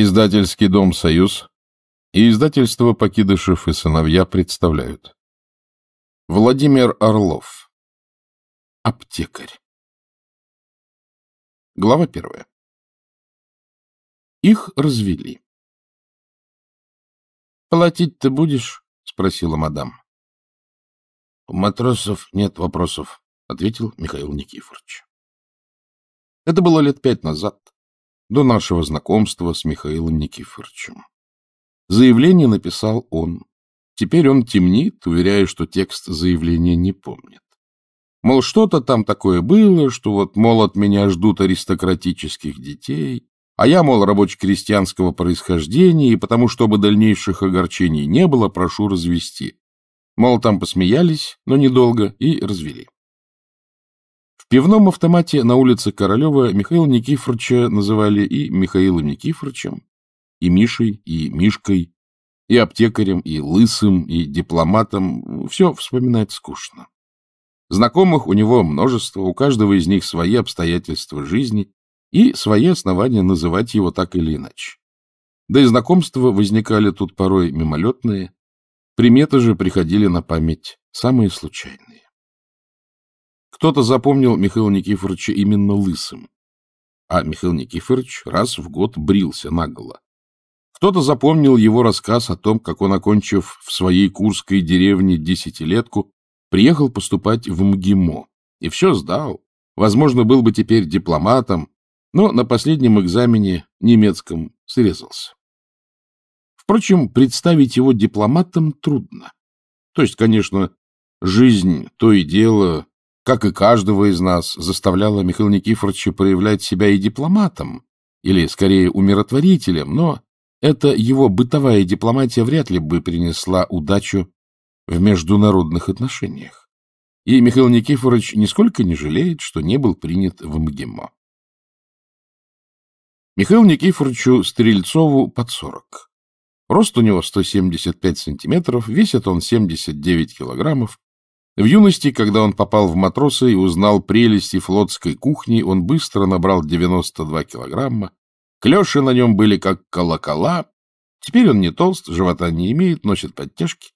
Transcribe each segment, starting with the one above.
Издательский дом «Союз» и издательство «Покидышев и сыновья» представляют. Владимир Орлов. Аптекарь. Глава 1. Их развели. «Платить-то будешь?» — спросила мадам. «У матросов нет вопросов», — ответил Михаил Никифорович. Это было лет 5 назад, до нашего знакомства с Михаилом Никифоровичем. Заявление написал он. Теперь он темнит, уверяя, что текст заявления не помнит. Мол, что-то там такое было, что вот, мол, от меня ждут аристократических детей, а я, мол, рабоче-крестьянского происхождения, и потому, чтобы дальнейших огорчений не было, прошу развести. Мол, там посмеялись, но недолго, и развели. В пивном автомате на улице Королёва Михаила Никифоровича называли и Михаилом Никифоровичем, и Мишей, и Мишкой, и аптекарем, и лысым, и дипломатом. Все вспоминать скучно. Знакомых у него множество, у каждого из них свои обстоятельства жизни и свои основания называть его так или иначе. Да и знакомства возникали тут порой мимолетные, приметы же приходили на память самые случайные. Кто-то запомнил Михаила Никифоровича именно лысым, а Михаил Никифорович раз в год брился наголо. Кто-то запомнил его рассказ о том, как он, окончив в своей курской деревне 10-летку, приехал поступать в МГИМО и все сдал. Возможно, был бы теперь дипломатом, но на последнем экзамене немецком срезался. Впрочем, представить его дипломатом трудно. То есть, конечно, жизнь, то и дело, как и каждого из нас, заставляла Михаила Никифоровича проявлять себя и дипломатом, или, скорее, умиротворителем, но эта его бытовая дипломатия вряд ли бы принесла удачу в международных отношениях. И Михаил Никифорович нисколько не жалеет, что не был принят в МГИМО. Михаилу Никифоровичу Стрельцову под 40. Рост у него 175 сантиметров, весит он 79 килограммов. В юности, когда он попал в матросы и узнал прелести флотской кухни, он быстро набрал 92 килограмма. Клёши на нем были как колокола. Теперь он не толст, живота не имеет, носит подтяжки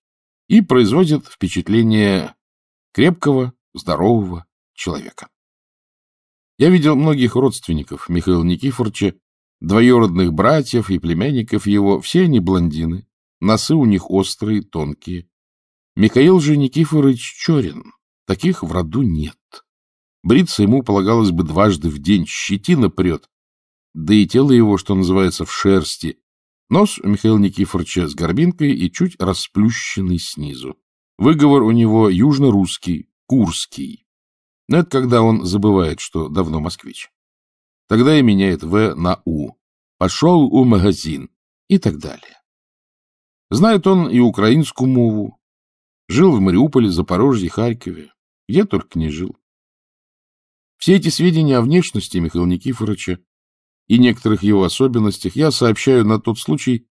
и производит впечатление крепкого, здорового человека. Я видел многих родственников Михаила Никифоровича, двоюродных братьев и племянников его. Все они блондины, носы у них острые, тонкие. Михаил же Никифорович Чорин. Таких в роду нет. Бриться ему полагалось бы дважды в день, щетина прет, да и тело его, что называется, в шерсти. Нос у Михаила Никифоровича с горбинкой и чуть расплющенный снизу. Выговор у него южно-русский, курский. Но это когда он забывает, что давно москвич. Тогда и меняет «в» на «у». «Пошел у магазин» и так далее. Знает он и украинскую мову. Жил в Мариуполе, Запорожье, Харькове, где только не жил. Все эти сведения о внешности Михаила Никифоровича и некоторых его особенностях я сообщаю на тот случай,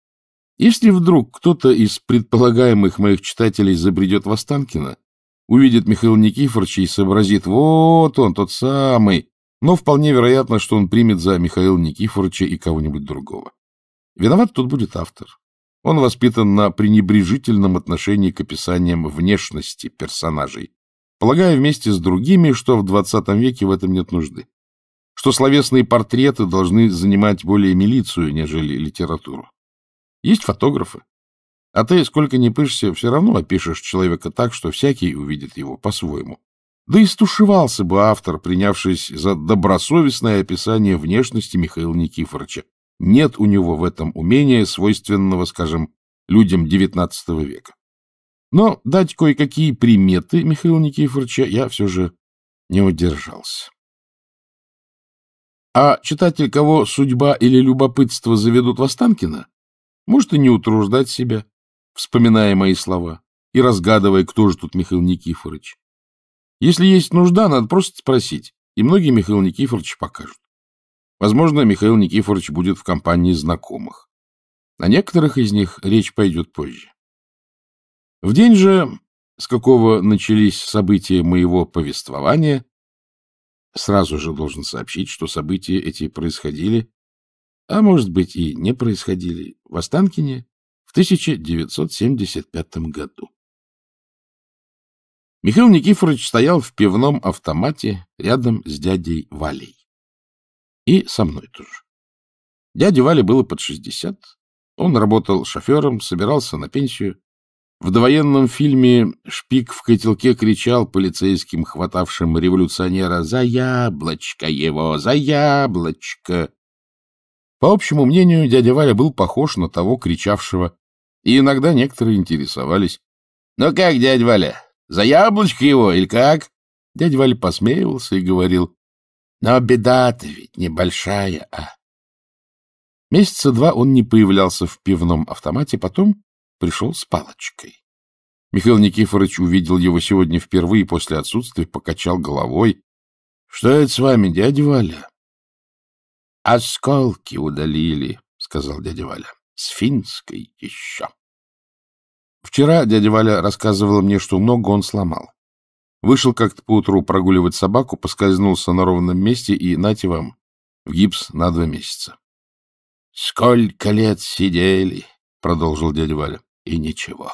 если вдруг кто-то из предполагаемых моих читателей забредет в Останкино, увидит Михаила Никифоровича и сообразит: вот он, тот самый, но вполне вероятно, что он примет за Михаила Никифоровича и кого-нибудь другого. Виноват тут будет автор. Он воспитан на пренебрежительном отношении к описаниям внешности персонажей, полагая вместе с другими, что в 20 веке в этом нет нужды, что словесные портреты должны занимать более милицию, нежели литературу. Есть фотографы, а ты, сколько ни пышься, все равно опишешь человека так, что всякий увидит его по-своему. Да и стушевался бы автор, принявшись за добросовестное описание внешности Михаила Никифоровича. Нет у него в этом умения, свойственного, скажем, людям XIX века. Но дать кое-какие приметы Михаила Никифоровича я все же не удержался. А читатель, кого судьба или любопытство заведут в Останкино, может и не утруждать себя, вспоминая мои слова и разгадывая, кто же тут Михаил Никифорович. Если есть нужда, надо просто спросить, и многие Михаила Никифоровича покажут. Возможно, Михаил Никифорович будет в компании знакомых. О некоторых из них речь пойдет позже. В день же, с какого начались события моего повествования, сразу же должен сообщить, что события эти происходили а может быть и не происходили, в Останкине в 1975 году. Михаил Никифорович стоял в пивном автомате рядом с дядей Валей. И со мной тоже. Дяде Вале было под 60. Он работал шофером, собирался на пенсию. В довоенном фильме «Шпик в котелке» кричал полицейским, хватавшим революционера: «За яблочко его! За яблочко!» По общему мнению, дядя Валя был похож на того кричавшего, и иногда некоторые интересовались: «Ну как, дядя Валя, за яблочко его или как?» Дядя Валя посмеивался и говорил: «Но беда-то ведь небольшая, а!» Месяца два он не появлялся в пивном автомате, потом пришел с палочкой. Михаил Никифорович увидел его сегодня впервые после отсутствия, покачал головой. — Что это с вами, дядя Валя? — Осколки удалили, — сказал дядя Валя. — С финской еще. Вчера дядя Валя рассказывал мне, что ногу он сломал. Вышел как-то поутру прогуливать собаку, поскользнулся на ровном месте и, нате вам, в гипс на 2 месяца. — Сколько лет сидели, — продолжил дядя Валя, — и ничего.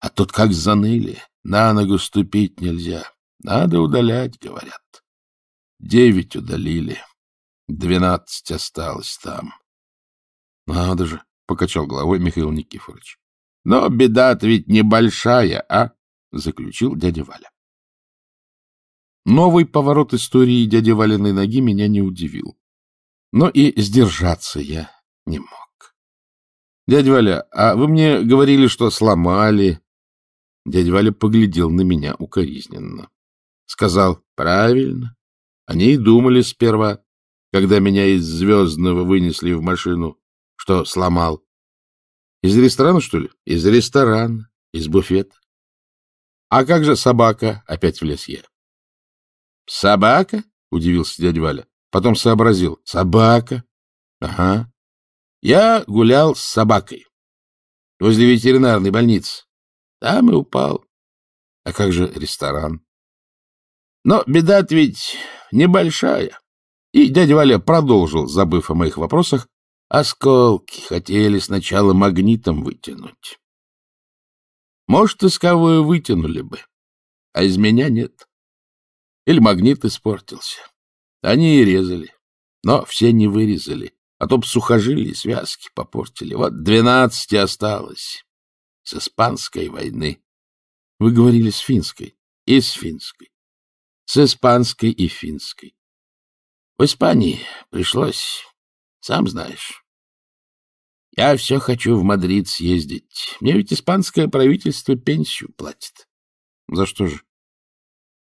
А тут как заныли, на ногу ступить нельзя. Надо удалять, говорят. 9 удалили, 12 осталось там. — Надо же, — покачал головой Михаил Никифорович. — Но беда-то ведь небольшая, а? — заключил дядя Валя. Новый поворот истории дяди Валиной ноги меня не удивил. Но и сдержаться я не мог. — Дядя Валя, а вы мне говорили, что сломали. Дядя Валя поглядел на меня укоризненно. Сказал: — Правильно. Они и думали сперва, когда меня из Звездного вынесли в машину, что сломал. — Из ресторана, что ли? — Из ресторана, из буфета. — А как же собака? — опять влез я. — Собака? — удивился дядя Валя. Потом сообразил. — Собака? — Ага. Я гулял с собакой возле ветеринарной больницы. Там и упал. А как же ресторан? Но беда-то ведь небольшая. И дядя Валя продолжил, забыв о моих вопросах. Осколки хотели сначала магнитом вытянуть. Может, исковую вытянули бы, а из меня нет. Или магнит испортился. Они и резали, но все не вырезали. А то б сухожилия и связки попортили. Вот 12 осталось. С испанской войны. Вы говорили, с финской. И с финской. С испанской и финской. В Испании пришлось, сам знаешь. Я все хочу в Мадрид съездить. Мне ведь испанское правительство пенсию платит. За что же?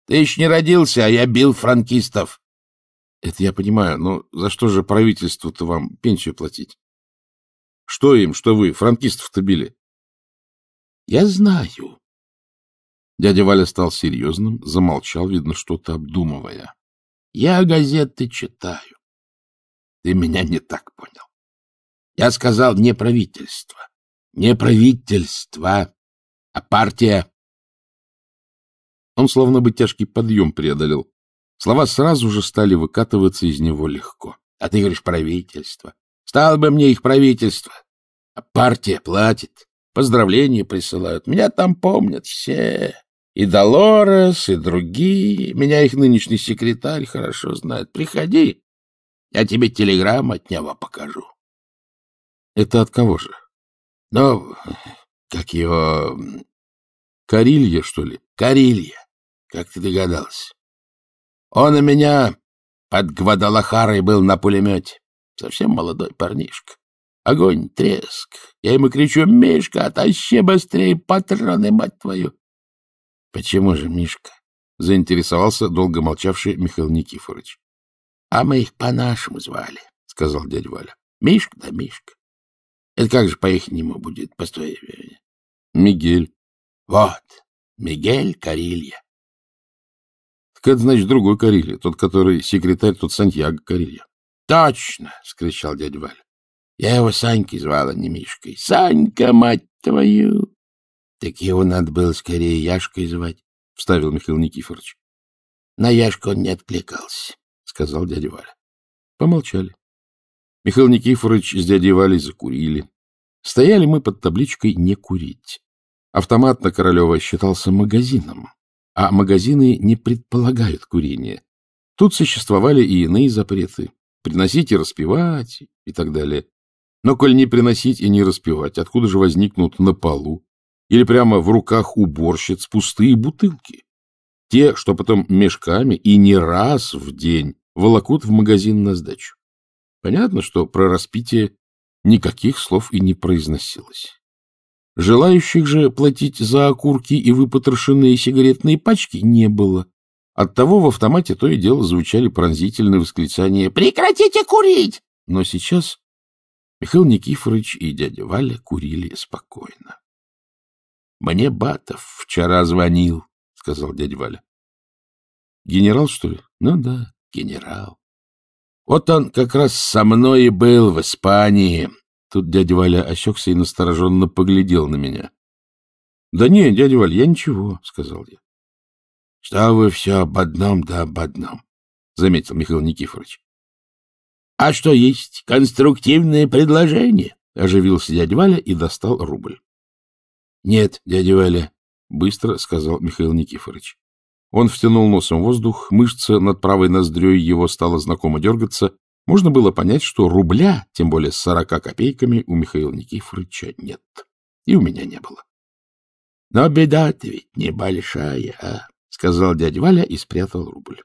Ты еще не родился, а я бил франкистов. — Это я понимаю, но за что же правительству-то вам пенсию платить? — Что им, что вы, франкистов-то били? — Я знаю. Дядя Валя стал серьезным, замолчал, видно, что-то обдумывая. — Я газеты читаю. Ты меня не так понял. Я сказал не правительство. Не правительство, а партия. Он словно бы тяжкий подъем преодолел. Слова сразу же стали выкатываться из него легко. А ты говоришь правительство. Стало бы мне их правительство. А партия платит. Поздравления присылают. Меня там помнят все. И Долорес, и другие. Меня их нынешний секретарь хорошо знает. Приходи, я тебе телеграмму от него покажу. Это от кого же? Ну, как его... Каррильо, что ли? Каррильо. Как ты догадался? Он у меня под Гвадалахарой был на пулемете. Совсем молодой парнишка. Огонь, треск. Я ему кричу: «Мишка, тащи быстрее патроны, мать твою!» «Почему же, Мишка?» — заинтересовался долго молчавший Михаил Никифорович. «А мы их по-нашему звали», — сказал дядя Валя. «Мишка, да Мишка. Это как же по-ихнему будет, постой?» «Мигель». «Вот, Мигель Каррильо». — Это, значит, другой Каррильо, тот, который секретарь, тот Сантьяго Каррильо. — Точно! — скричал дядя Валя. — Я его Санькой звал, а не Мишкой. — Санька, мать твою! — Так его надо было скорее Яшкой звать, — вставил Михаил Никифорович. — На Яшку он не откликался, — сказал дядя Валя. Помолчали. Михаил Никифорович с дядей Валей закурили. Стояли мы под табличкой «Не курить». Автомат на Королёва считался магазином, а магазины не предполагают курения. Тут существовали и иные запреты — приносить и распивать и так далее. Но коль не приносить и не распивать, откуда же возникнут на полу или прямо в руках уборщиц пустые бутылки? Те, что потом мешками и не раз в день волокут в магазин на сдачу. Понятно, что про распитие никаких слов и не произносилось. Желающих же платить за окурки и выпотрошенные сигаретные пачки не было. Оттого в автомате то и дело звучали пронзительные восклицания «Прекратите курить!». Но сейчас Михаил Никифорович и дядя Валя курили спокойно. — Мне Батов вчера звонил, — сказал дядя Валя. — Генерал, что ли? — Ну да, генерал. Вот он как раз со мной и был в Испании. Тут дядя Валя осекся и настороженно поглядел на меня. — Да не, дядя Валя, я ничего, — сказал я. — Что вы все об одном да об одном, — заметил Михаил Никифорович. — А что есть конструктивные предложения? — оживился дядя Валя и достал рубль. — Нет, дядя Валя, — быстро сказал Михаил Никифорович. Он втянул носом воздух, мышца над правой ноздрёй его стала знакомо дергаться. Можно было понять, что рубля, тем более с 40 копейками, у Михаила Никифоровича нет. И у меня не было. — Но беда-то ведь небольшая, а? — сказал дядя Валя и спрятал рубль.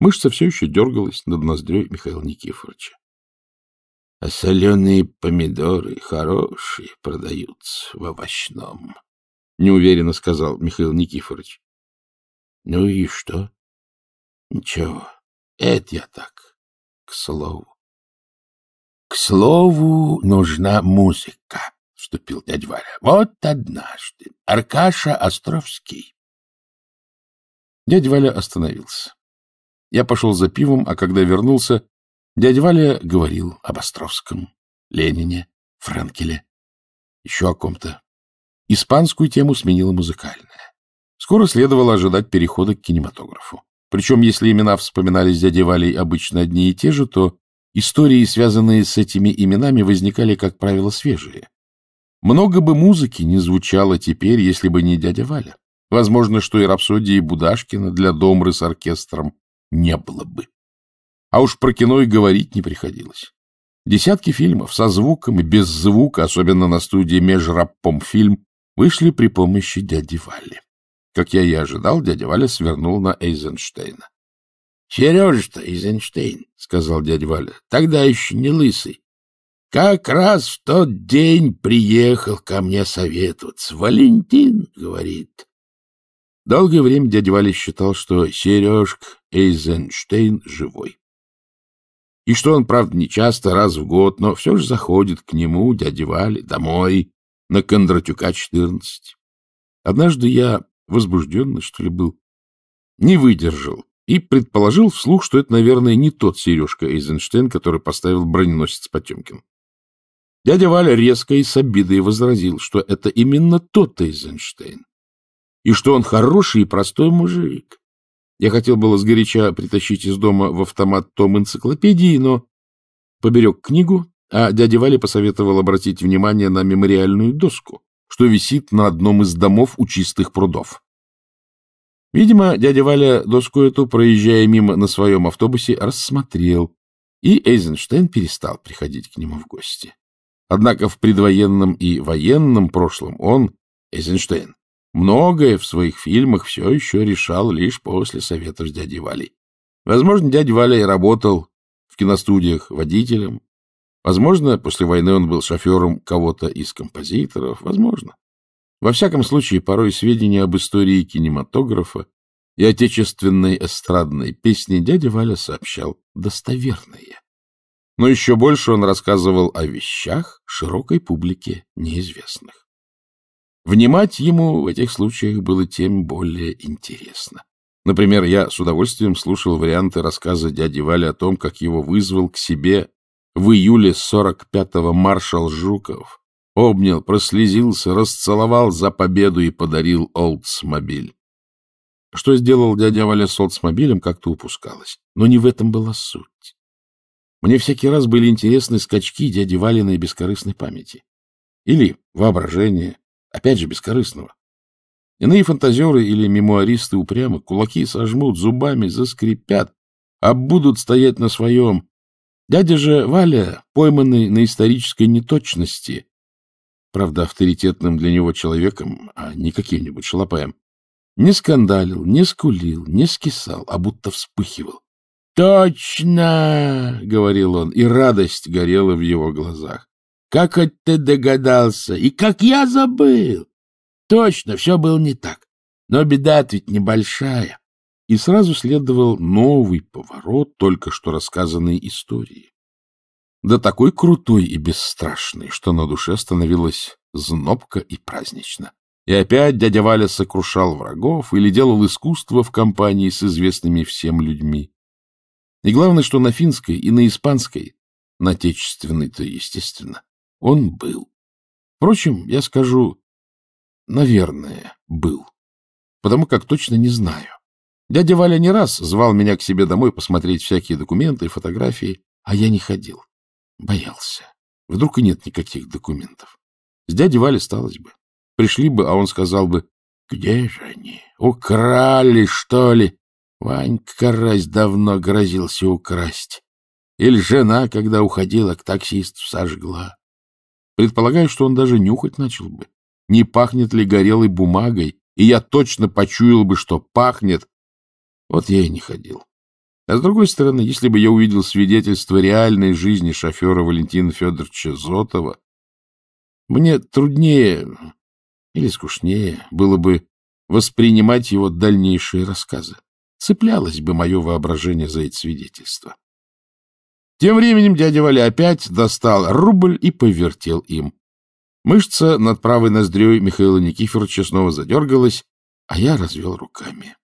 Мышца все еще дергалась над ноздрёй Михаила Никифоровича. — А соленые помидоры хорошие продаются в овощном, — неуверенно сказал Михаил Никифорович. — Ну и что? — Ничего, это я так, к слову. — К слову, нужна музыка, — вступил дядя Валя. — Вот однажды Аркаша Островский. Дядя Валя остановился. Я пошел за пивом, а когда вернулся, дядя Валя говорил об Островском, Ленине, Франкеле, еще о ком-то. Испанскую тему сменила музыкальная. Скоро следовало ожидать перехода к кинематографу. Причем, если имена вспоминались дядей Валей обычно одни и те же, то истории, связанные с этими именами, возникали, как правило, свежие. Много бы музыки не звучало теперь, если бы не дядя Валя. Возможно, что и рапсодии Будашкина для домры с оркестром не было бы. А уж про кино и говорить не приходилось. Десятки фильмов со звуком и без звука, особенно на студии «Межраппомфильм», вышли при помощи дяди Вали. Как я и ожидал, дядя Валя свернул на Эйзенштейна. — Сережа-то Эйзенштейн, — сказал дядя Валя, — тогда еще не лысый. Как раз в тот день приехал ко мне советоваться. Валентин, — говорит. Долгое время дядя Валя считал, что Сережка Эйзенштейн живой. И что он, правда, не часто, раз в год, но все же заходит к нему, дяде Вале, домой, на Кондратюка, 14. Однажды я... возбужденный, что ли, был, не выдержал и предположил вслух, что это, наверное, не тот Сережка Эйзенштейн, который поставил броненосец Потемкин. Дядя Валя резко и с обидой возразил, что это именно тот Эйзенштейн, и что он хороший и простой мужик. Я хотел было сгоряча притащить из дома в автомат том энциклопедии, но поберег книгу, а дядя Валя посоветовал обратить внимание на мемориальную доску, что висит на одном из домов у чистых прудов. Видимо, дядя Валя доску эту, проезжая мимо на своем автобусе, рассмотрел, и Эйзенштейн перестал приходить к нему в гости. Однако в предвоенном и военном прошлом он, Эйзенштейн, многое в своих фильмах все еще решал лишь после советов с дядей Валей. Возможно, дядя Валя и работал в киностудиях водителем. Возможно, после войны он был шофером кого-то из композиторов. Возможно. Во всяком случае, порой сведения об истории кинематографа и отечественной эстрадной песни дядя Валя сообщал достоверные. Но еще больше он рассказывал о вещах широкой публике неизвестных. Внимать ему в этих случаях было тем более интересно. Например, я с удовольствием слушал варианты рассказа дяди Вали о том, как его вызвал к себе в июле 45-го маршал Жуков, обнял, прослезился, расцеловал за победу и подарил «Олдсмобиль». Что сделал дядя Валя с «Олдсмобилем», как-то упускалось. Но не в этом была суть. Мне всякий раз были интересны скачки дяди Валиной бескорыстной памяти. Или воображение, опять же, бескорыстного. Иные фантазеры или мемуаристы упрямы, кулаки сожмут, зубами заскрипят, а будут стоять на своем. Дядя же Валя, пойманный на исторической неточности, правда, авторитетным для него человеком, а не каким-нибудь шалопаем, не скандалил, не скулил, не скисал, а будто вспыхивал. «Точно!» — говорил он, и радость горела в его глазах. «Как это ты догадался! И как я забыл! Точно, все было не так. Но беда-то ведь небольшая». И сразу следовал новый поворот только что рассказанной истории. Да такой крутой и бесстрашный, что на душе становилось знобко и празднично. И опять дядя Валя сокрушал врагов или делал искусство в компании с известными всем людьми. И главное, что на финской и на испанской, на отечественной-то, естественно, он был. Впрочем, я скажу, наверное, был, потому как точно не знаю. Дядя Валя не раз звал меня к себе домой посмотреть всякие документы и фотографии, а я не ходил. Боялся. Вдруг и нет никаких документов. С дядей Валей сталось бы. Пришли бы, а он сказал бы: «Где же они? Украли, что ли? Ванька Карась давно грозился украсть. Или жена, когда уходила к таксисту, сожгла». Предполагаю, что он даже нюхать начал бы, не пахнет ли горелой бумагой, и я точно почуял бы, что пахнет. Вот я и не ходил. А с другой стороны, если бы я увидел свидетельство реальной жизни шофера Валентина Федоровича Зотова, мне труднее или скучнее было бы воспринимать его дальнейшие рассказы. Цеплялось бы мое воображение за эти свидетельства. Тем временем дядя Валя опять достал рубль и повертел им. Мышца над правой ноздрёй Михаила Никифоровича снова задергалась, а я развел руками.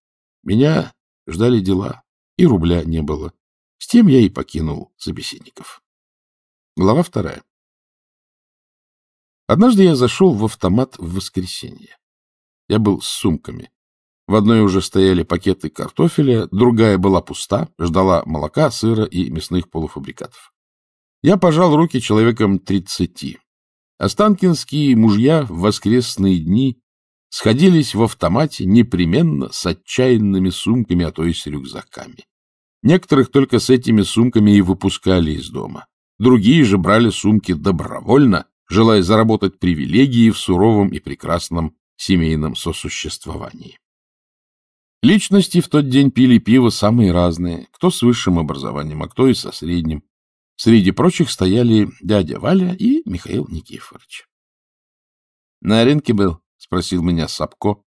Меня ждали дела, и рубля не было. С тем я и покинул собеседников. Глава 2. Однажды я зашел в автомат в воскресенье. Я был с сумками. В одной уже стояли пакеты картофеля, другая была пуста, ждала молока, сыра и мясных полуфабрикатов. Я пожал руки человеком 30. Останкинские мужья в воскресные дни сходились в автомате непременно с отчаянными сумками, а то и с рюкзаками. Некоторых только с этими сумками и выпускали из дома. Другие же брали сумки добровольно, желая заработать привилегии в суровом и прекрасном семейном сосуществовании. Личности в тот день пили пиво самые разные, кто с высшим образованием, а кто и со средним. Среди прочих стояли дядя Валя и Михаил Никифорович. «На рынке был?» — спросил меня Сапко,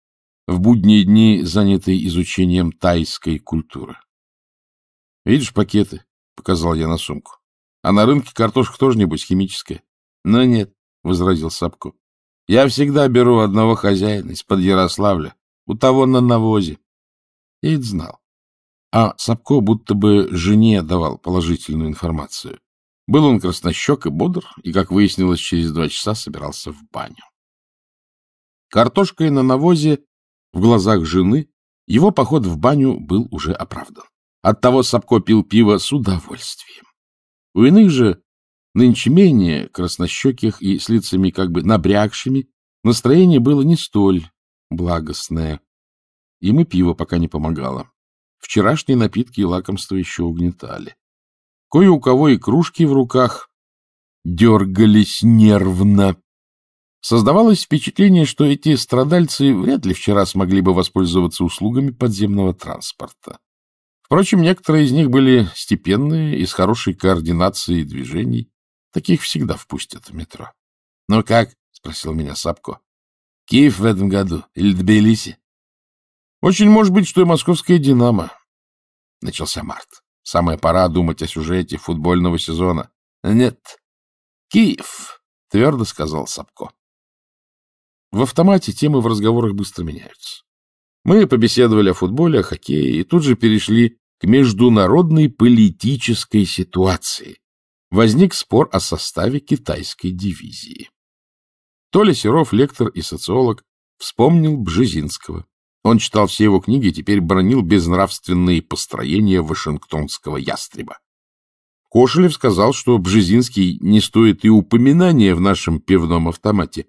в будние дни занятый изучением тайской культуры. — Видишь пакеты? — показал я на сумку. — А на рынке картошка тоже, небось, химическая? — Но нет, — возразил Сапко. — Я всегда беру одного хозяина из-под Ярославля, у того на навозе. Я это знал. А Сапко будто бы жене давал положительную информацию. Был он краснощек и бодр, и, как выяснилось, через 2 часа собирался в баню. Картошкой на навозе в глазах жены его поход в баню был уже оправдан. Оттого Сапко пил пиво с удовольствием. У иных же, нынче менее краснощеких и с лицами как бы набрякшими, настроение было не столь благостное. Им и пиво пока не помогало. Вчерашние напитки и лакомства еще угнетали. Кое у кого и кружки в руках дергались нервно. Создавалось впечатление, что эти страдальцы вряд ли вчера смогли бы воспользоваться услугами подземного транспорта. Впрочем, некоторые из них были степенные и с хорошей координацией движений. Таких всегда впустят в метро. — Ну как? — спросил меня Сапко. — Киев в этом году или Тбилиси? — Очень может быть, что и московская «Динамо». Начался март. Самая пора думать о сюжете футбольного сезона. — Нет. — Киев, — твердо сказал Сапко. В автомате темы в разговорах быстро меняются. Мы побеседовали о футболе, о хоккее и тут же перешли к международной политической ситуации. Возник спор о составе китайской дивизии. Толя Серов, лектор и социолог, вспомнил Бжезинского. Он читал все его книги и теперь бронил безнравственные построения вашингтонского ястреба. Кошелев сказал, что Бжезинский не стоит и упоминания в нашем пивном автомате,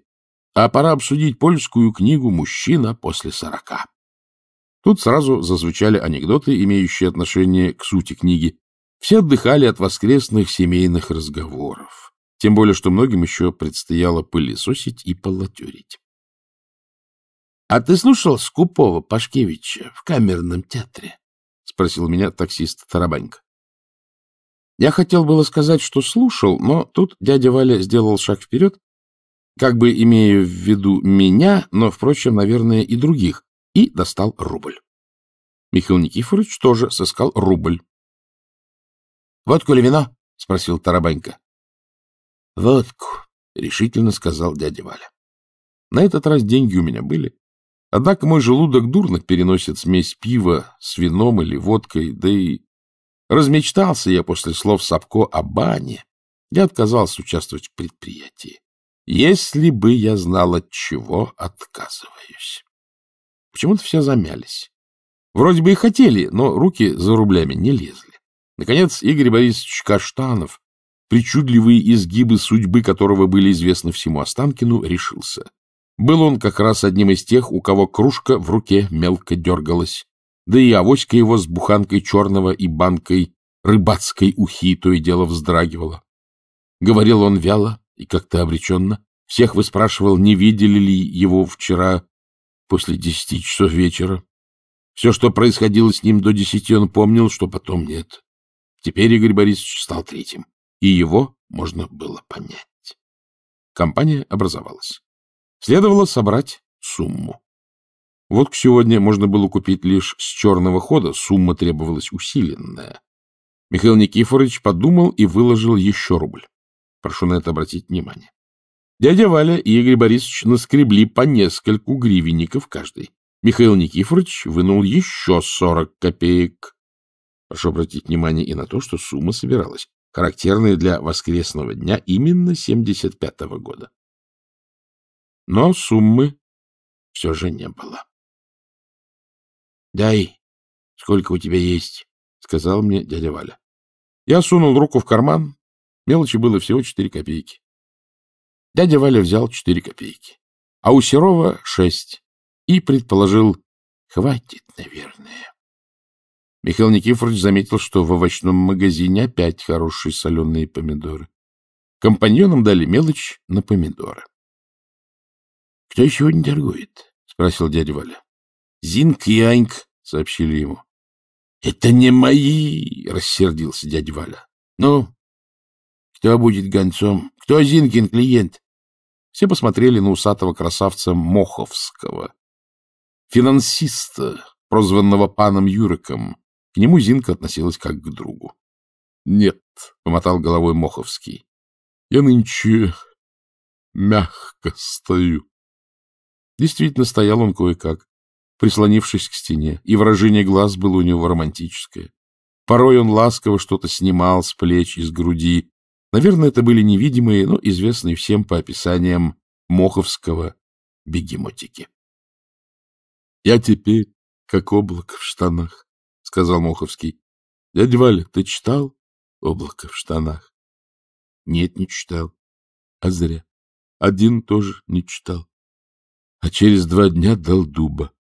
а пора обсудить польскую книгу «Мужчина после 40». Тут сразу зазвучали анекдоты, имеющие отношение к сути книги. Все отдыхали от воскресных семейных разговоров, тем более что многим еще предстояло пылесосить и полотерить. — А ты слушал Скупого Пашкевича в камерном театре? — спросил меня таксист Тарабанька. Я хотел было сказать, что слушал, но тут дядя Валя сделал шаг вперед, как бы имея в виду меня, но, впрочем, наверное, и других, и достал рубль. Михаил Никифорович тоже сыскал рубль. — Водку или вино? — спросил Тарабанька. — Водку, — решительно сказал дядя Валя. На этот раз деньги у меня были. Однако мой желудок дурно переносит смесь пива с вином или водкой, да и размечтался я после слов Сапко о бане. Я отказался участвовать в предприятии. Если бы я знал, от чего отказываюсь. Почему-то все замялись. Вроде бы и хотели, но руки за рублями не лезли. Наконец, Игорь Борисович Каштанов, причудливые изгибы судьбы которого были известны всему Останкину, решился. Был он как раз одним из тех, у кого кружка в руке мелко дергалась, да и авоська его с буханкой черного и банкой рыбацкой ухи то и дело вздрагивала. Говорил он вяло и как-то обреченно, всех выспрашивал, не видели ли его вчера после 10 часов вечера. Все, что происходило с ним до 10, он помнил, что потом нет. Теперь Игорь Борисович стал третьим, и его можно было понять. Компания образовалась. Следовало собрать сумму. Водку сегодня можно было купить лишь с черного хода, сумма требовалась усиленная. Михаил Никифорович подумал и выложил еще рубль. Прошу на это обратить внимание. Дядя Валя и Игорь Борисович наскребли по нескольку гривенников каждый. Михаил Никифорович вынул еще 40 копеек. Прошу обратить внимание и на то, что сумма собиралась, характерная для воскресного дня именно 75-го года. Но суммы все же не было. — Дай, сколько у тебя есть, — сказал мне дядя Валя. Я сунул руку в карман. Мелочи было всего 4 копейки. Дядя Валя взял 4 копейки, а у Серова 6, и предположил, хватит, наверное. Михаил Никифорович заметил, что в овощном магазине опять хорошие соленые помидоры. Компаньонам дали мелочь на помидоры. — Кто сегодня торгует? — спросил дядя Валя. — Зинг и Аньк, — сообщили ему. — Это не мои, — рассердился дядя Валя. — Ну, кто будет гонцом? Кто Зинкин клиент? Все посмотрели на усатого красавца Моховского, финансиста, прозванного паном Юриком. К нему Зинка относилась как к другу. — Нет, — помотал головой Моховский, — я нынче мягко стою. Действительно, стоял он кое-как, прислонившись к стене, и выражение глаз было у него романтическое. Порой он ласково что-то снимал с плеч и с груди. Наверное, это были невидимые, но известные всем по описаниям Моховского бегемотики. — Я теперь как облако в штанах, — сказал Моховский. — Дядя Валя, ты читал «Облако в штанах»? — Нет, не читал. — А зря. Один тоже не читал. А через 2 дня дал дуба.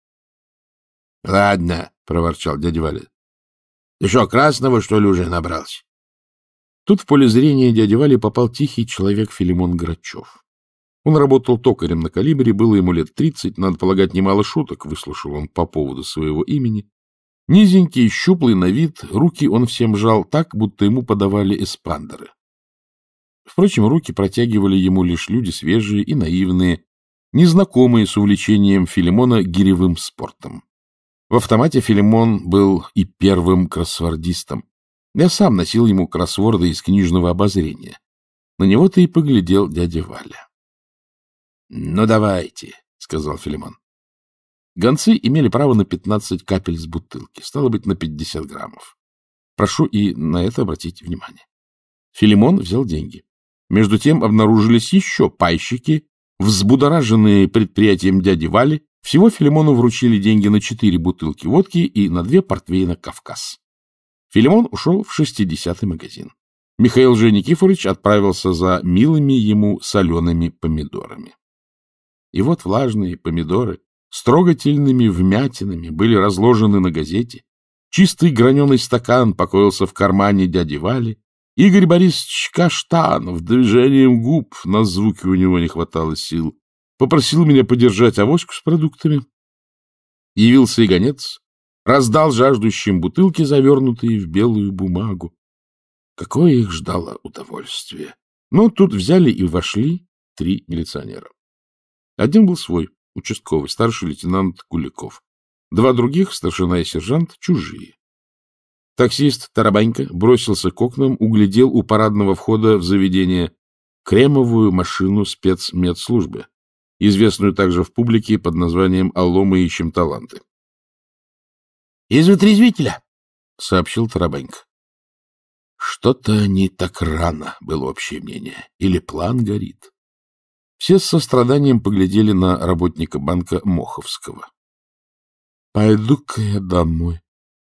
— Ладно, — проворчал дядя Валя. — Ты что, красного, что ли, уже набрался? Тут в поле зрения дяди Вали попал тихий человек Филимон Грачев. Он работал токарем на Калибре, было ему лет 30, надо полагать, немало шуток выслушал он по поводу своего имени. Низенький, щуплый на вид, руки он всем жал так, будто ему подавали эспандеры. Впрочем, руки протягивали ему лишь люди свежие и наивные, незнакомые с увлечением Филимона гиревым спортом. В автомате Филимон был и первым кроссвордистом. Я сам носил ему кроссворды из книжного обозрения. На него-то и поглядел дядя Валя. — Ну, давайте, — сказал Филимон. Гонцы имели право на 15 капель с бутылки, стало быть, на 50 граммов. Прошу и на это обратить внимание. Филимон взял деньги. Между тем обнаружились еще пайщики, взбудораженные предприятием дяди Вали. Всего Филимону вручили деньги на 4 бутылки водки и на 2 портвейна «Кавказ». Филимон ушел в 60-й магазин. Михаил же Никифорович отправился за милыми ему солеными помидорами. И вот влажные помидоры с трогательными вмятинами были разложены на газете, чистый граненый стакан покоился в кармане дяди Вали, Игорь Борисович Каштанов движением губ, на звуки у него не хватало сил, попросил меня подержать авоську с продуктами. Явился и гонец, раздал жаждущим бутылки, завернутые в белую бумагу. Какое их ждало удовольствие! Но тут взяли и вошли три милиционера. Один был свой, участковый, старший лейтенант Куликов. Два других, старшина и сержант, чужие. Таксист Тарабанька бросился к окнам, углядел у парадного входа в заведение кремовую машину спецмедслужбы, известную также в публике под названием «Алло, мы ищем таланты». — Из вытрезвителя, — сообщил Тарабанька. Что-то не так рано, было общее мнение, или план горит. Все с состраданием поглядели на работника банка Моховского. — Пойду-ка я домой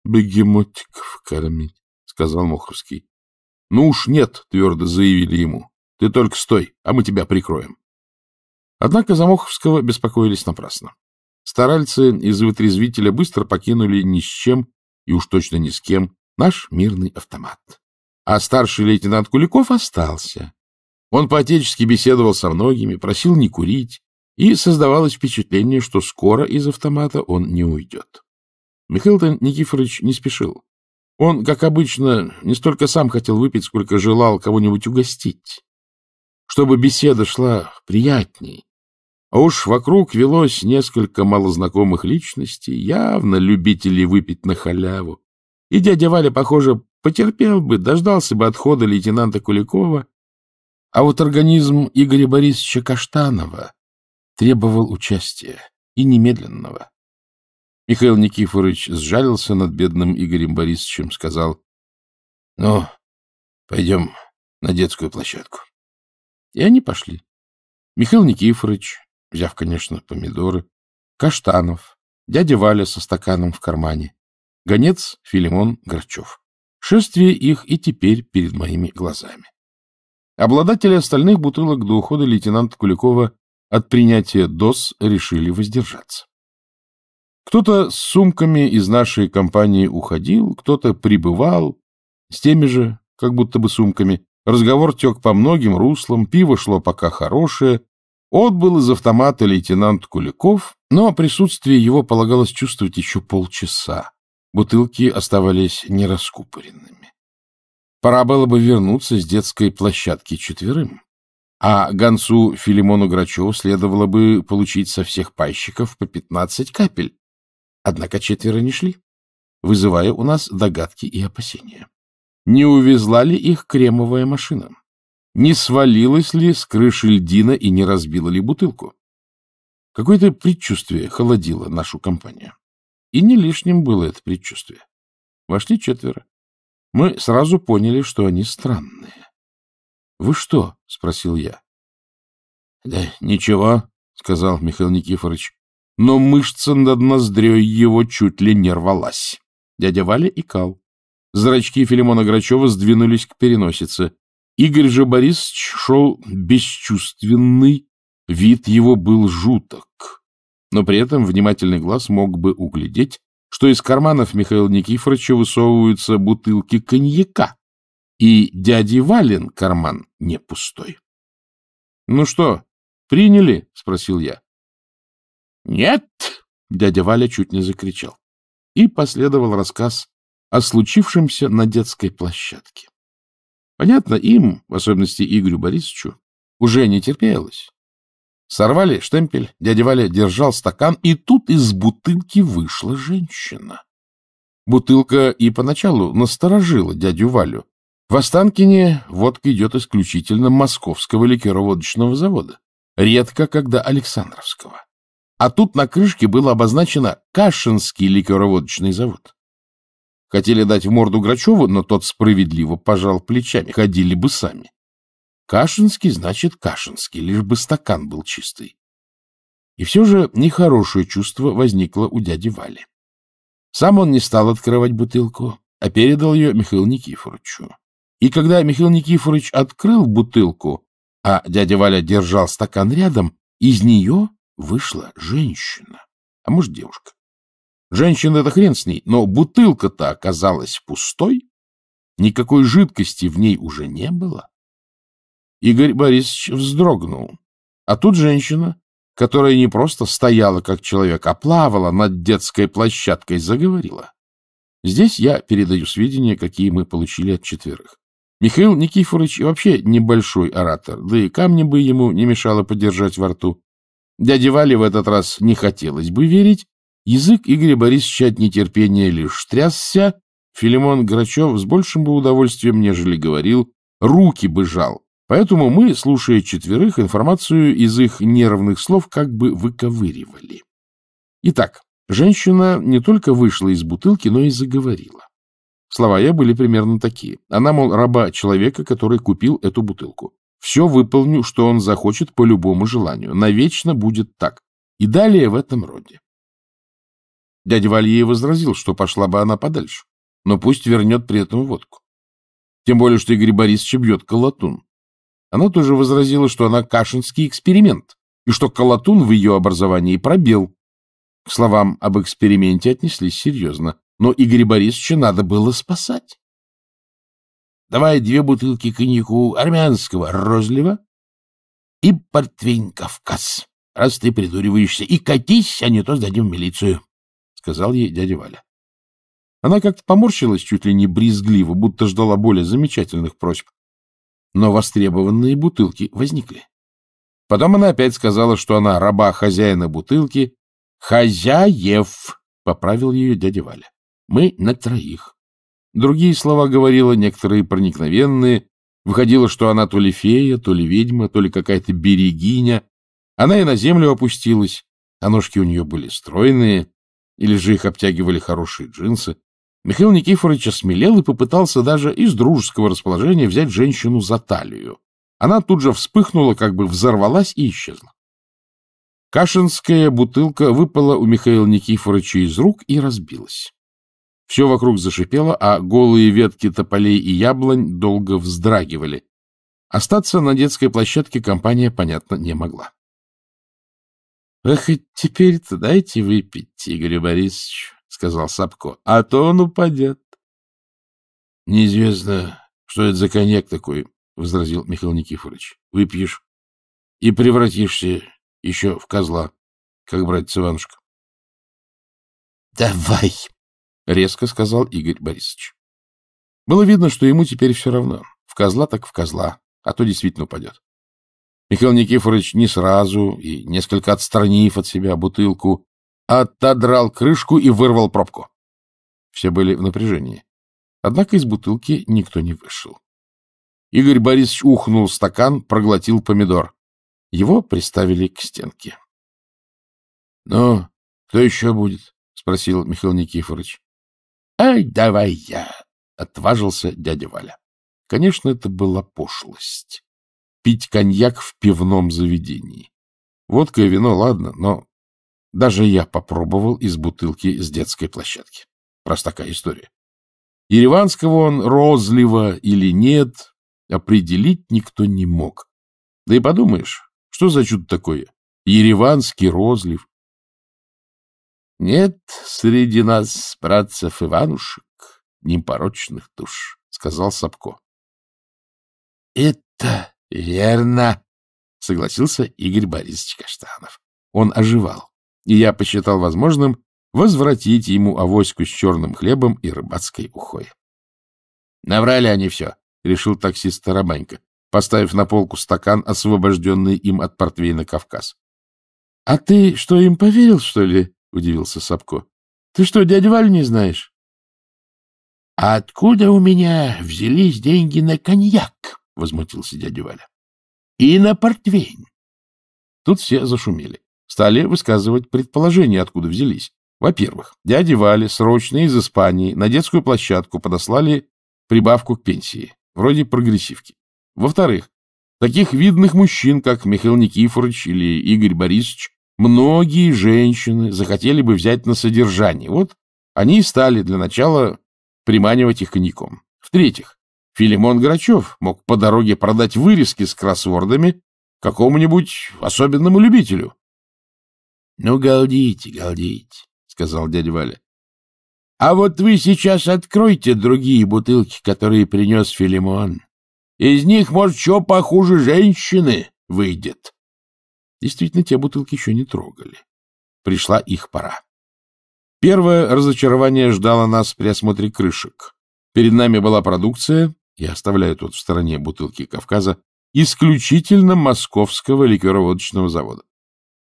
бегемотиков кормить, — сказал Моховский. — Ну уж нет, — твердо заявили ему. — Ты только стой, а мы тебя прикроем. Однако за Моховского беспокоились напрасно. Старальцы из вытрезвителя быстро покинули ни с чем, и уж точно ни с кем, наш мирный автомат. А старший лейтенант Куликов остался. Он по-отечески беседовал со многими, просил не курить, и создавалось впечатление, что скоро из автомата он не уйдет. Михаил Никифорович не спешил. Он, как обычно, не столько сам хотел выпить, сколько желал кого-нибудь угостить, чтобы беседа шла приятней. А уж вокруг велось несколько малознакомых личностей, явно любителей выпить на халяву. И дядя Валя, похоже, потерпел бы, дождался бы отхода лейтенанта Куликова. А вот организм Игоря Борисовича Каштанова требовал участия, и немедленного. Михаил Никифорович сжалился над бедным Игорем Борисовичем, сказал: — Ну, пойдем на детскую площадку. И они пошли. Михаил Никифорович, взяв, конечно, помидоры, Каштанов, дядя Валя со стаканом в кармане, гонец Филимон Грачев. Шествие их и теперь перед моими глазами. Обладатели остальных бутылок до ухода лейтенанта Куликова от принятия доз решили воздержаться. Кто-то с сумками из нашей компании уходил, кто-то прибывал с теми же, как будто бы сумками. Разговор тек по многим руслам, пиво шло пока хорошее. Отбыл из автомата лейтенант Куликов, но присутствие его полагалось чувствовать еще полчаса. Бутылки оставались нераскупоренными. Пора было бы вернуться с детской площадки четверым. А гонцу Филимону Грачеву следовало бы получить со всех пайщиков по 15 капель. Однако четверо не шли, вызывая у нас догадки и опасения. Не увезла ли их кремовая машина? Не свалилась ли с крыши льдина и не разбила ли бутылку? Какое-то предчувствие холодило нашу компанию. И не лишним было это предчувствие. Вошли четверо. Мы сразу поняли, что они странные. — Вы что? — спросил я. — Да ничего, — сказал Михаил Никифорович, — но мышца над ноздрёй его чуть ли не рвалась. Дядя Валя икал. Зрачки Филимона Грачева сдвинулись к переносице. Игорь же Борисович шел бесчувственный, вид его был жуток. Но при этом внимательный глаз мог бы углядеть, что из карманов Михаила Никифоровича высовываются бутылки коньяка. И дяди Вален карман не пустой. — Ну что, приняли? — спросил я. — Нет! — дядя Валя чуть не закричал. И последовал рассказ о случившемся на детской площадке. Понятно, им, в особенности Игорю Борисовичу, уже не терпелось. Сорвали штемпель, дядя Валя держал стакан, и тут из бутылки вышла женщина. Бутылка и поначалу насторожила дядю Валю. В Останкине водка идет исключительно Московского ликероводочного завода, редко когда Александровского. А тут на крышке было обозначено Кашинский ликероводочный завод. Хотели дать в морду Грачеву, но тот справедливо пожал плечами, ходили бы сами. Кашинский значит Кашинский, лишь бы стакан был чистый. И все же нехорошее чувство возникло у дяди Вали. Сам он не стал открывать бутылку, а передал ее Михаилу Никифоровичу. И когда Михаил Никифорович открыл бутылку, а дядя Валя держал стакан рядом, из нее вышла женщина, а может, девушка. Женщина-то хрен с ней, но бутылка-то оказалась пустой, никакой жидкости в ней уже не было. Игорь Борисович вздрогнул, а тут женщина, которая не просто стояла как человек, а плавала над детской площадкой, заговорила. Здесь я передаю сведения, какие мы получили от четверых. Михаил Никифорович вообще небольшой оратор, да и камни бы ему не мешало подержать во рту. Дяде Вале в этот раз не хотелось бы верить. Язык Игоря Борисовича от нетерпения лишь трясся. Филимон Грачев с большим бы удовольствием, нежели говорил, руки бы жал. Поэтому мы, слушая четверых, информацию из их нервных слов как бы выковыривали. Итак, женщина не только вышла из бутылки, но и заговорила. Слова ее были примерно такие. Она, мол, раба человека, который купил эту бутылку. Все выполню, что он захочет по любому желанию. Навечно будет так. И далее в этом роде. Дядя Валя ей возразил, что пошла бы она подальше, но пусть вернет при этом водку. Тем более, что Игорь Борисович бьет колотун. Она тоже возразила, что она кашинский эксперимент, и что колотун в ее образовании пробел. К словам об эксперименте отнеслись серьезно, но Игоря Борисовича надо было спасать. Давай 2 бутылки коньяку армянского розлива и портвейн Кавказ, раз ты придуриваешься, и катись, а не то сдадим в милицию, — сказал ей дядя Валя. Она как-то поморщилась чуть ли не брезгливо, будто ждала более замечательных просьб. Но востребованные бутылки возникли. Потом она опять сказала, что она раба хозяина бутылки. «Хозяев!» — поправил ее дядя Валя. «Мы на троих». Другие слова говорила, некоторые проникновенные. Выходило, что она то ли фея, то ли ведьма, то ли какая-то берегиня. Она и на землю опустилась, а ножки у нее были стройные, или же их обтягивали хорошие джинсы. Михаил Никифорович осмелел и попытался даже из дружеского расположения взять женщину за талию. Она тут же вспыхнула, как бы взорвалась и исчезла. Кашинская бутылка выпала у Михаила Никифоровича из рук и разбилась. Все вокруг зашипело, а голые ветки тополей и яблонь долго вздрагивали. Остаться на детской площадке компания, понятно, не могла. — Вы хоть теперь-то дайте выпить, Игорь Борисович, — сказал Сапко, — а то он упадет. — Неизвестно, что это за коньяк такой, — возразил Михаил Никифорович. — Выпьешь и превратишься еще в козла, как братец Иванушка. — Давай, — резко сказал Игорь Борисович. Было видно, что ему теперь все равно. В козла так в козла, а то действительно упадет. Михаил Никифорович не сразу и, несколько отстранив от себя бутылку, отодрал крышку и вырвал пробку. Все были в напряжении. Однако из бутылки никто не вышел. Игорь Борисович ухнул стакан, проглотил помидор. Его приставили к стенке. — Ну, кто еще будет? — спросил Михаил Никифорович. — Ай, давай я! — отважился дядя Валя. Конечно, это была пошлость. Пить коньяк в пивном заведении. Водка и вино, ладно, но... Даже я попробовал из бутылки с детской площадки. Просто такая история. Ереванского он розлива или нет, определить никто не мог. Да и подумаешь, что за чудо такое? Ереванский розлив. Нет среди нас, братцев Иванушек, непорочных душ, — сказал Сапко. — Это верно, — согласился Игорь Борисович Каштанов. Он оживал. И я посчитал возможным возвратить ему авоську с черным хлебом и рыбацкой ухой. Наврали они все, — решил таксист Тарабанька, поставив на полку стакан, освобожденный им от портвейна Кавказ. — А ты что, им поверил, что ли? — удивился Сапко. — Ты что, дядю Валю не знаешь? — А откуда у меня взялись деньги на коньяк? — возмутился дядя Валя. — И на портвейн. Тут все зашумели. Стали высказывать предположения, откуда взялись. Во-первых, дяде Вале срочно из Испании на детскую площадку подослали прибавку к пенсии, вроде прогрессивки. Во-вторых, таких видных мужчин, как Михаил Никифорович или Игорь Борисович, многие женщины захотели бы взять на содержание. Вот они и стали для начала приманивать их коньяком. В-третьих, Филимон Грачев мог по дороге продать вырезки с кроссвордами какому-нибудь особенному любителю. — Ну, галдите, галдите, — сказал дядя Валя. — А вот вы сейчас откройте другие бутылки, которые принес Филимон. Из них, может, что похуже женщины выйдет. Действительно, те бутылки еще не трогали. Пришла их пора. Первое разочарование ждало нас при осмотре крышек. Перед нами была продукция, я оставляю тут в стороне бутылки Кавказа, исключительно Московского ликероводочного завода.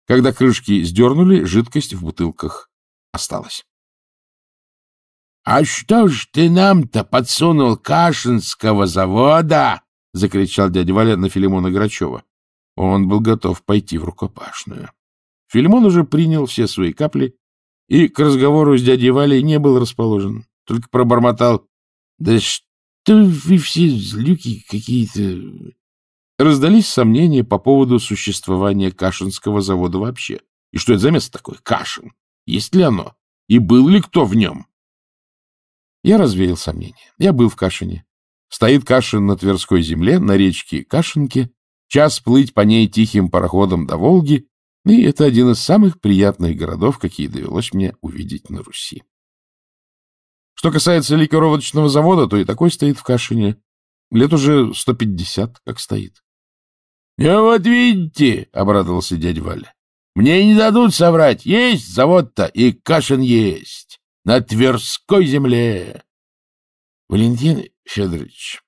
Когда крышки сдернули, жидкость в бутылках осталась. — А что ж ты нам-то подсунул Кашинского завода? — закричал дядя Валя на Филимона Грачева. Он был готов пойти в рукопашную. Филимон уже принял все свои капли и к разговору с дядей Валей не был расположен, только пробормотал: — Да что вы все злюки какие-то... Раздались сомнения по поводу существования Кашинского завода вообще. И что это за место такое? Кашин. Есть ли оно? И был ли кто в нем? Я развеял сомнения. Я был в Кашине. Стоит Кашин на Тверской земле, на речке Кашинке. Час плыть по ней тихим пароходом до Волги. И это один из самых приятных городов, какие довелось мне увидеть на Руси. Что касается ликероводочного завода, то и такой стоит в Кашине. Лет уже 150, как стоит. — Ну вот видите, — обрадовался дядя Валя, — мне не дадут соврать. Есть завод-то, и Кашин есть. На Тверской земле. — Валентин Федорович,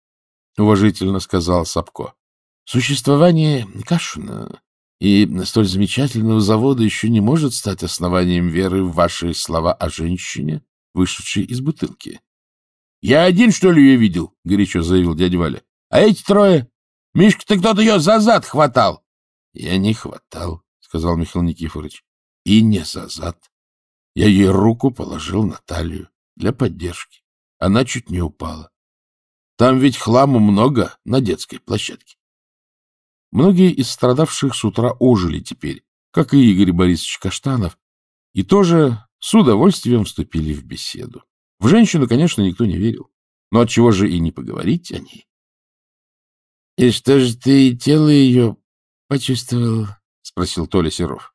— уважительно сказал Сапко, — существование Кашина и столь замечательного завода еще не может стать основанием веры в ваши слова о женщине, вышедшей из бутылки. — Я один, что ли, ее видел? — горячо заявил дядя Валя. — А эти трое... — Мишка, ты кто-то ее за зад хватал! — Я не хватал, — сказал Михаил Никифорович. — И не за зад. Я ей руку положил на талию для поддержки. Она чуть не упала. Там ведь хламу много на детской площадке. Многие из страдавших с утра ожили теперь, как и Игорь Борисович Каштанов, и тоже с удовольствием вступили в беседу. В женщину, конечно, никто не верил, но отчего же и не поговорить о ней. — И что же ты тело ее почувствовал? — спросил Толя Серов.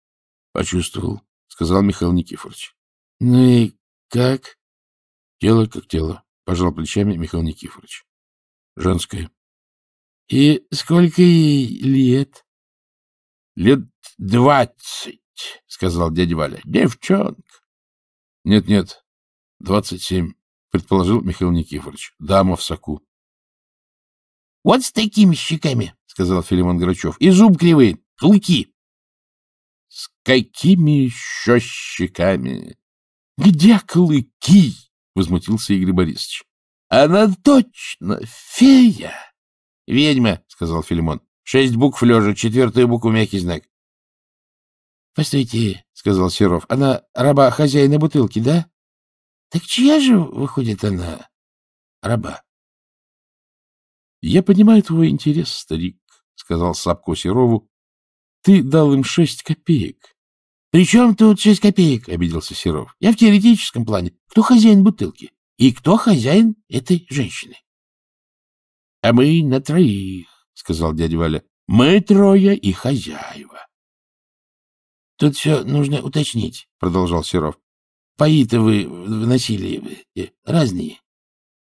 — Почувствовал, — сказал Михаил Никифорович. — Ну и как? — Тело как тело, — пожал плечами Михаил Никифорович. — Женское. — И сколько ей лет? — Лет 20, — сказал дядя Валя. — Девчонка. — Нет-нет, 27, — предположил Михаил Никифорович. — Дама в соку. — Вот с такими щеками, — сказал Филимон Грачев, — и зуб кривые, клыки. — С какими еще щеками? — Где клыки? — возмутился Игорь Борисович. — Она точно фея. — Ведьма, — сказал Филимон. — 6 букв лежа, 4-ю букву мягкий знак. — Постойте, — сказал Серов, — она раба хозяина бутылки, да? — Так чья же, выходит, она раба? — Я понимаю твой интерес, старик, — сказал Сапко Серову. — Ты дал им 6 копеек. — При чем тут 6 копеек? — обиделся Серов. — Я в теоретическом плане. Кто хозяин бутылки? И кто хозяин этой женщины? — А мы на троих, — сказал дядя Валя. — Мы трое и хозяева. — Тут все нужно уточнить, — продолжал Серов. — Паи-то вы вносили разные.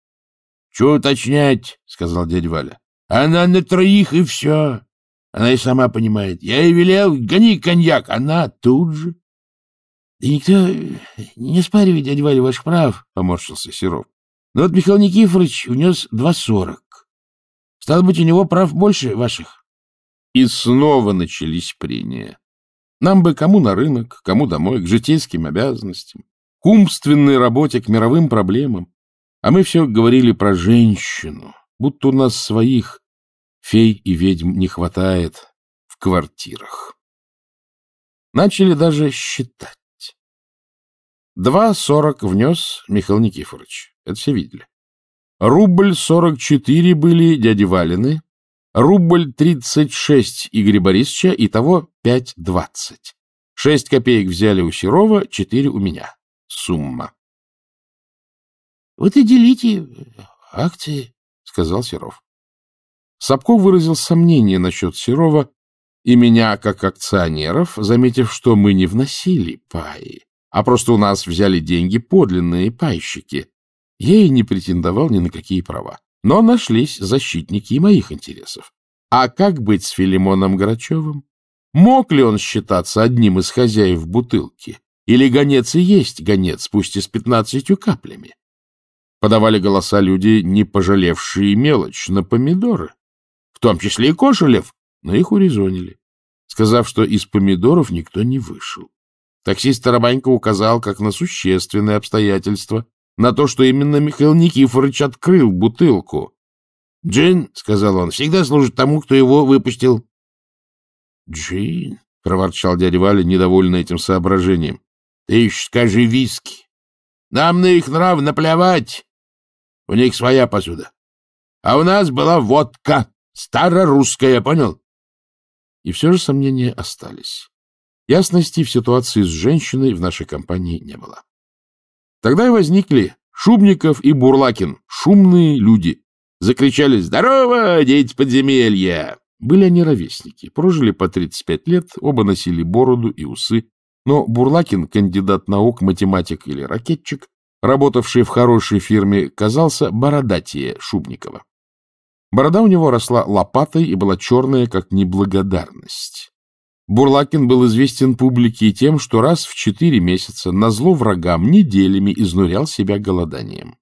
— Чего уточнять, — сказал дядя Валя. — Она на троих, и все. Она и сама понимает. Я ей велел, гони коньяк. Она тут же. — Да никто не оспаривает, дядя Валя, ваших прав, — поморщился Серов. — Но вот Михаил Никифорович внес 2,40. Стало быть, у него прав больше ваших. И снова начались прения. Нам бы кому на рынок, кому домой, к житейским обязанностям, к умственной работе, к мировым проблемам. А мы все говорили про женщину, будто у нас своих фей и ведьм не хватает в квартирах. Начали даже считать. 2,40 внес Михаил Никифорович. Это все видели. 1,44 были дяди Валины, 1,36 Игоря Борисовича, итого 5,20. 6 копеек взяли у Серова, 4 у меня. Сумма. — Вот и делите — Акции, — сказал Серов. Сапко выразил сомнение насчет Серова и меня, как акционеров, заметив, что мы не вносили паи, а просто у нас взяли деньги подлинные пайщики. Я и не претендовал ни на какие права, но нашлись защитники и моих интересов. А как быть с Филимоном Грачевым? Мог ли он считаться одним из хозяев бутылки? Или гонец и есть гонец, пусть и с 15 каплями? Подавали голоса люди, не пожалевшие мелочь на помидоры, в том числе и Кошелев, но их урезонили, сказав, что из помидоров никто не вышел. Таксист Тарабанька указал как на существенное обстоятельство, на то, что именно Михаил Никифорович открыл бутылку. «Джин, — сказал он, — всегда служит тому, кто его выпустил». «Джин, — проворчал дядя Валя, недовольный этим соображением, — ты еще скажи виски. Нам на их нрав наплевать. У них своя посуда. А у нас была водка, старорусская, понял?» И все же сомнения остались. Ясности в ситуации с женщиной в нашей компании не было. Тогда и возникли Шубников и Бурлакин, шумные люди. Закричали: «Здорово, дети подземелья!» Были они ровесники, прожили по 35 лет, оба носили бороду и усы. Но Бурлакин, кандидат наук, математик или ракетчик, работавший в хорошей фирме, казался бородатее Шубникова. Борода у него росла лопатой и была черная, как неблагодарность. Бурлакин был известен публике и тем, что раз в 4 месяца назло врагам неделями изнурял себя голоданием.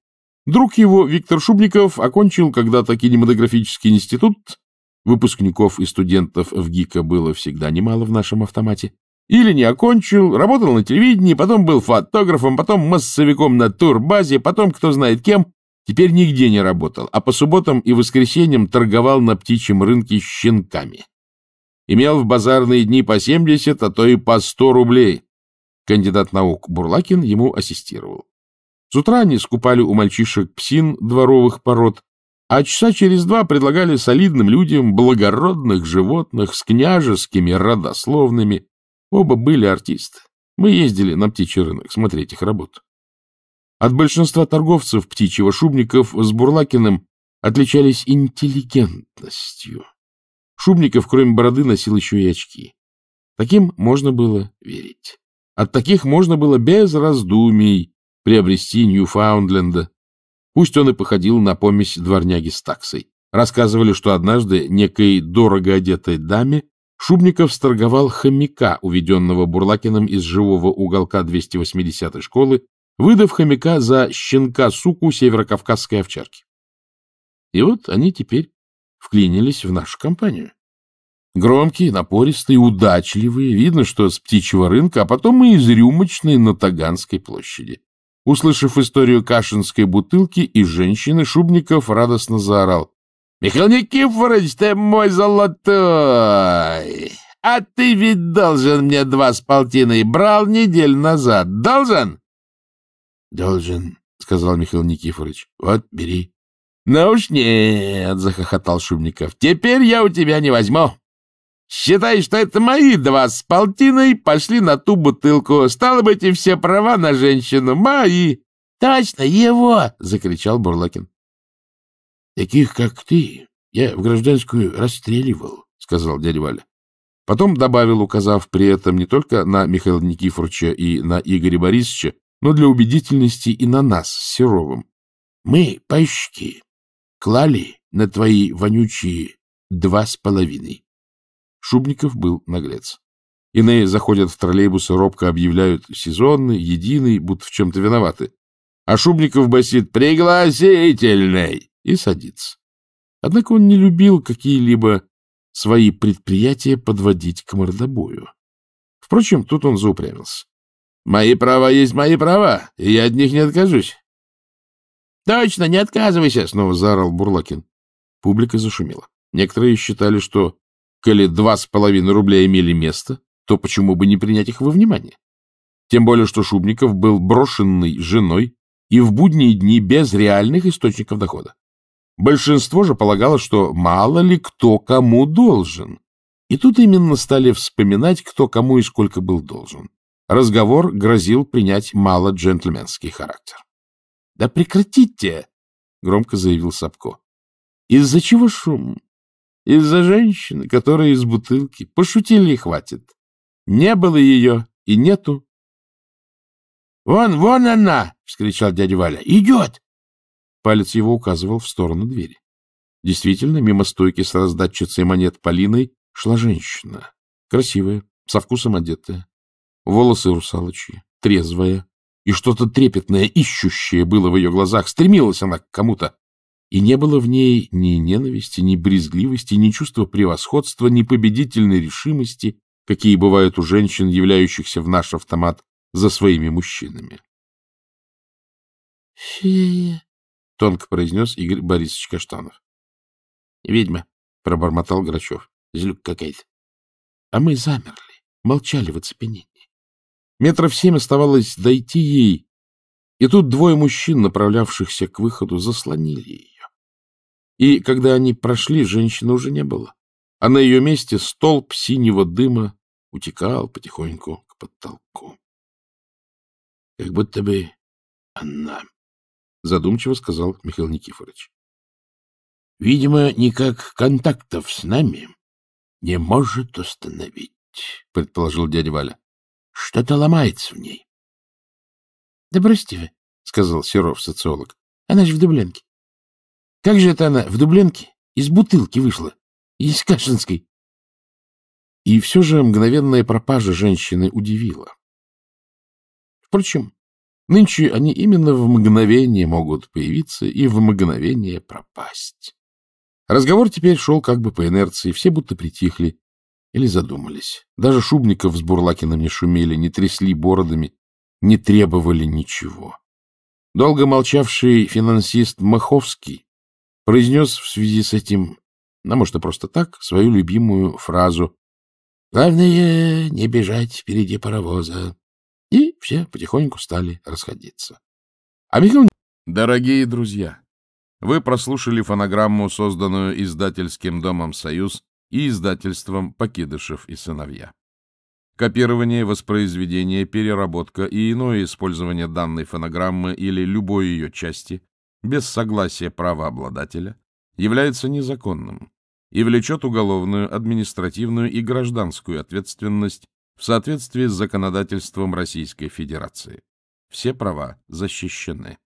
Друг его, Виктор Шубников, окончил когда-то кинематографический институт, выпускников и студентов в ГИКа было всегда немало в нашем автомате, или не окончил, работал на телевидении, потом был фотографом, потом массовиком на турбазе, потом кто знает кем, теперь нигде не работал, а по субботам и воскресеньям торговал на птичьем рынке щенками. Имел в базарные дни по 70, а то и по 100 рублей. Кандидат наук Бурлакин ему ассистировал. С утра они скупали у мальчишек псин дворовых пород, а часа через 2 предлагали солидным людям благородных животных с княжескими родословными. Оба были артисты. Мы ездили на птичий рынок смотреть их работу. От большинства торговцев птичьего Шубников с Бурлакиным отличались интеллигентностью. Шубников, кроме бороды, носил еще и очки. Таким можно было верить. От таких можно было без раздумий приобрести Ньюфаундленда. Пусть он и походил на помесь дворняги с таксой. Рассказывали, что однажды некой дорого одетой даме Шубников сторговал хомяка, уведенного Бурлакиным из живого уголка 280-й школы, выдав хомяка за щенка-суку северокавказской овчарки. И вот они теперь вклинились в нашу компанию. Громкие, напористые, удачливые, видно, что с птичьего рынка, а потом и из рюмочной на Таганской площади. Услышав историю кашинской бутылки и женщины, Шубников радостно заорал: «Михаил Никифорович, ты мой золотой! А ты ведь должен мне 2 с полтиной, брал неделю назад. Должен?» «Должен, — сказал Михаил Никифорович. — Вот, бери». «Ну уж нет, — захохотал Шубников, — теперь я у тебя не возьму. Считай, что это мои 2 с полтиной пошли на ту бутылку. Стало быть, и все права на женщину мои». «Точно его! — закричал Бурлакин. — Таких, как ты, я в гражданскую расстреливал, — сказал дядя Валя. Потом добавил, указав при этом не только на Михаила Никифоровича и на Игоря Борисовича, но для убедительности и на нас с Серовым: — Мы, пайщики, клали на твои вонючие 2 с половиной. Шубников был наглец. Иные заходят в троллейбусы, робко объявляют сезонный, единый, будто в чем-то виноваты. А Шубников басит: «Пригласительный!» и садится. Однако он не любил какие-либо свои предприятия подводить к мордобою. Впрочем, тут он заупрямился: «Мои права есть мои права, и я от них не откажусь». «Точно, не отказывайся!» — снова заорал Бурлакин. Публика зашумела. Некоторые считали, что, коли 2 с половиной рубля имели место, то почему бы не принять их во внимание? Тем более, что Шубников был брошенный женой и в будние дни без реальных источников дохода. Большинство же полагало, что мало ли кто кому должен. И тут именно стали вспоминать, кто кому и сколько был должен. Разговор грозил принять мало джентльменский характер. — «Да прекратите! — громко заявил Сапко. — Из-за чего шум? Из-за женщины, которая из бутылки. Пошутили и хватит. Не было ее и нету. — Вон, вон она! — вскричал дядя Валя. — Идет! Палец его указывал в сторону двери. Действительно, мимо стойки с раздатчицей монет Полиной шла женщина. Красивая, со вкусом одетая. Волосы русалочьи, трезвая. И что-то трепетное, ищущее было в ее глазах. Стремилась она к кому-то. И не было в ней ни ненависти, ни брезгливости, ни чувства превосходства, ни победительной решимости, какие бывают у женщин, являющихся в наш автомат за своими мужчинами. — Фея, — тонко произнес Игорь Борисович Каштанов. — Ведьма, — пробормотал Грачев. — Злюк какая-то. А мы замерли, молчали в оцепенении. Метров 7 оставалось дойти ей, и тут двое мужчин, направлявшихся к выходу, заслонили ее. И когда они прошли, женщины уже не было, а на ее месте столб синего дыма утекал потихоньку к потолку. — Как будто бы она, — задумчиво сказал Михаил Никифорович. — Видимо, никак контактов с нами не может установить, — предположил дядя Валя. — Что-то ломается в ней. — Да бросьте вы, — сказал Серов, социолог. — Она же в Дубленке. — Как же это она в Дубленке из бутылки вышла? Из Кашинской. И все же мгновенная пропажа женщины удивила. Впрочем, нынче они именно в мгновение могут появиться и в мгновение пропасть. Разговор теперь шел как бы по инерции, все будто притихли. Или задумались. Даже Шубников с Бурлакиным не шумели, не трясли бородами, не требовали ничего. Долго молчавший финансист Моховский произнес в связи с этим, а может, и просто так, свою любимую фразу «Главное, не бежать впереди паровоза». И все потихоньку стали расходиться. А Михаил... Дорогие друзья, вы прослушали фонограмму, созданную издательским домом «Союз» и издательством «Покидышев и сыновья». Копирование, воспроизведение, переработка и иное использование данной фонограммы или любой ее части без согласия правообладателя является незаконным и влечет уголовную, административную и гражданскую ответственность в соответствии с законодательством Российской Федерации. Все права защищены.